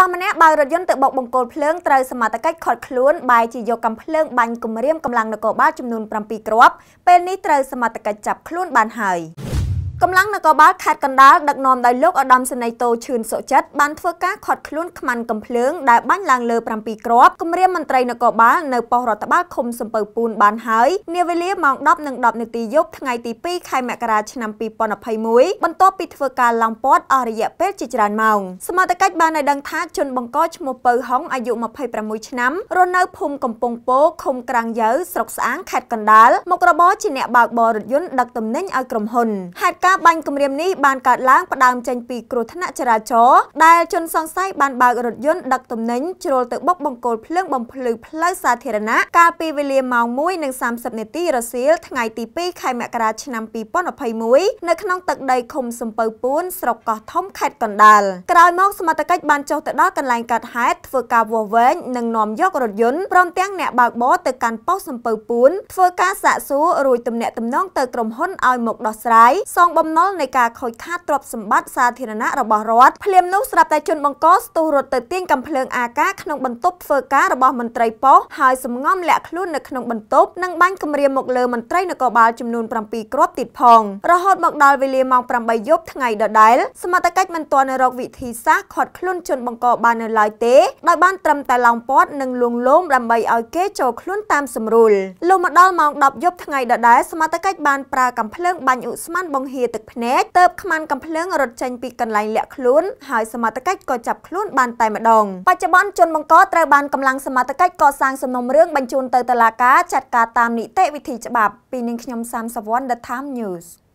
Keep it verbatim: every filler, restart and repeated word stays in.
เรามาเนี่ยบางรถยนต์ติดบกบงโกลเพลิงเตยสมาตะกัดขอดคล้วนบายจีโยกำเพลิงบันกลุ่มเรียมกำลังนกบ้าจำนวนประมาณปีกรอบเป็นนิเตยสมาตะกัดจับคล้วนบานหายกำลังนกบ้าขาดกันดาดักนอมได้โลกอดำสไนโตชื่นโสจัดบันเฟอร์ก้าขอดคล้วนขมันกำเพลิงได้บ้านลางเลอประมาณปีกรอบกลุ่มเรียมมันเตยนกบ้าเนปอรตบ้าคมสมเปิลปูนบานหายเนวิเลียมองดับหนึ่งดับในตียกทั้งไงตีปีไข่แมกราชนำปีปอนอภัยมุ้ยบรรโตปิดเฟอร์ก้าลังปอดอริยะเป็ดจิจารมองสมาตะกัดบานในดังท้าจนบังก้อชโมเปิลห้องอายุมาภัยประมุยชน้ำรนเอาภูมิกำปงโป๊คมกลางเยอะสกสางขาดกันดาลมกระบอจีเนบากบอรถยนต์ดักตำเน่งเอากรมหุนหัดกาบันกำเรียมนี้บานกัดล้างประดามจันปีกรุธนจราจรได้จนซองไส้บานบากรถยนต์ดักตำเน่งโจรตึกบกบังโกลเพลิงบังพลือพลายสาธารณะกาปีเวเลียมองมุ้ยหนึ่งสามสิบนาทีรัสเซียทั้งไงตีปีไข่แมกราชนำปีป้อนอภัยมุ้ยในขนมตักใดคมสมเปิลปูนสกกอทอมขาดกันดาลกลายมองสมาตะกัดบานโจตดอกกันลายกัดหายเฟอร์กาวัวเว้นหนึ่งนอมยกรถยนต์พร้อมเตี้ยงแหนบากบอตะการป้อสมเปิลปูนเฟอร์กาสะสูรุยตำแหนตำน้องเตะกลมห้นออยหมกดอสไรซองบอมนอลในการคอยคาดตรบสมบัติสาธารณะระบรอดเพลียมนุสรับแต่จนบังกอสตูรถเตะเตี้ยงกำเพลิงอากาขนมบรรทุกเฟอร์การะบอมันไตรป้อหายสมง่อมแหลกคลุ่นในขนมบรรทุกนั่งบ้านกำเรียมหมกเลอมันไตรนกบาลจำนวนประปีกรอบติดพองระหดหมกดาลเวลีมองประใบยบทั้งไงเดดายสมาตะกัดมันตัวนรกวิธีซากขอดคลุ่นจนบังกอบานในลายเตะโดยบ้านตรำแต่ลองปอดหนึ่งลวงล้มลำใบเอาเกโจคลุ่นตามสมรุลลมดอลมองดับยบทั้งไงเดดายสมาตะกัดบานปลากำเพลิงบานอุสมันบงเฮตึกเพเนตเติบขมันกำเพลิงรถจันปีกันไหลแหลกคลุ่นหายสมาตะกัดก็จับคลุ่นบานไตมาดองปัจจุบันจนบังกอตรบานกำลังสมาตะกัดก่อสร้างสนมเรื่องบรรจุนเตยตะลากาจัดการตามนิเตวิธีฉบับปีหนึ่งขยมสามสวรรค์ The Time News